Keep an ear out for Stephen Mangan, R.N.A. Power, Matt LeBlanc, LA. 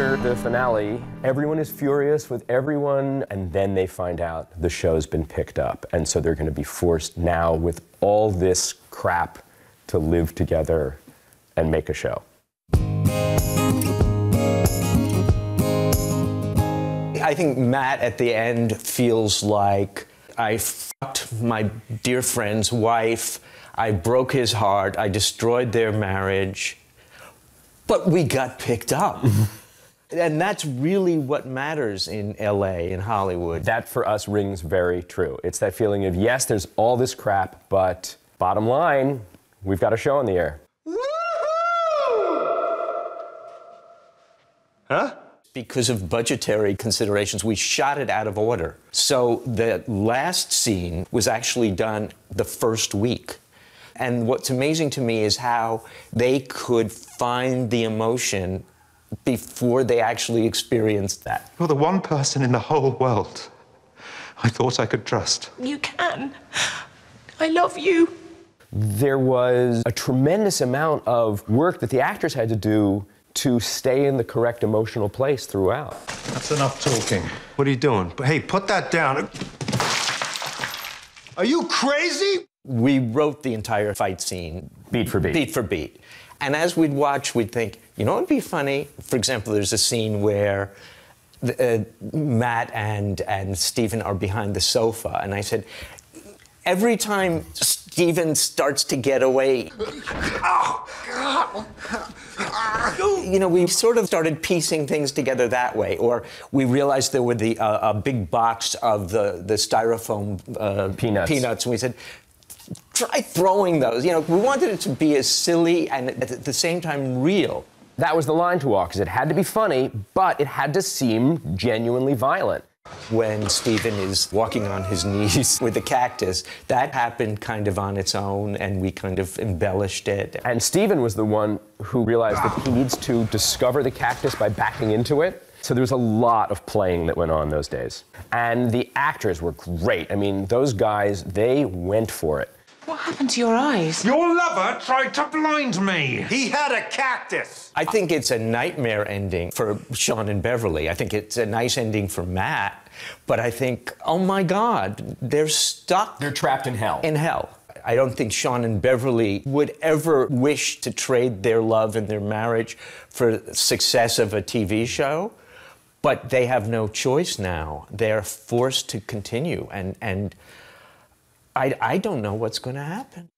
after the finale, everyone is furious with everyone, and then they find out the show's been picked up, and so they're going to be forced now with all this crap to live together and make a show. I think Matt at the end feels like, I fucked my dear friend's wife, I broke his heart, I destroyed their marriage, but we got picked up. And that's really what matters in LA, in Hollywood. That for us rings very true. It's that feeling of, yes, there's all this crap, but bottom line, we've got a show on the air. Woo-hoo! Huh? Because of budgetary considerations, we shot it out of order. So the last scene was actually done the first week. And what's amazing to me is how they could find the emotion before they actually experienced that. You're the one person in the whole world I thought I could trust. You can. I love you. There was a tremendous amount of work that the actors had to do to stay in the correct emotional place throughout. That's enough talking. What are you doing? Hey, put that down. Are you crazy? We wrote the entire fight scene. Beat for beat. Beat for beat. And as we'd watch, we'd think, you know what would be funny? For example, there's a scene where Matt and Stephen are behind the sofa. And I said, every time Stephen starts to get away, you know, we sort of started piecing things together that way, or we realized there were the a big box of the styrofoam peanuts, and we said, try throwing those. You know, we wanted it to be as silly and at the same time real. That was the line to walk, because it had to be funny, but it had to seem genuinely violent. When Stephen is walking on his knees with the cactus, that happened kind of on its own, and we kind of embellished it. And Stephen was the one who realized that he needs to discover the cactus by backing into it. So there was a lot of playing that went on those days. And the actors were great. I mean, those guys, they went for it. What happened to your eyes? Your lover tried to blind me. He had a cactus. I think it's a nightmare ending for Sean and Beverly. I think it's a nice ending for Matt. But I think, oh, my God, they're stuck. They're trapped in hell. In hell. I don't think Sean and Beverly would ever wish to trade their love and their marriage for success of a TV show. But they have no choice now. They're forced to continue, and I don't know what's going to happen.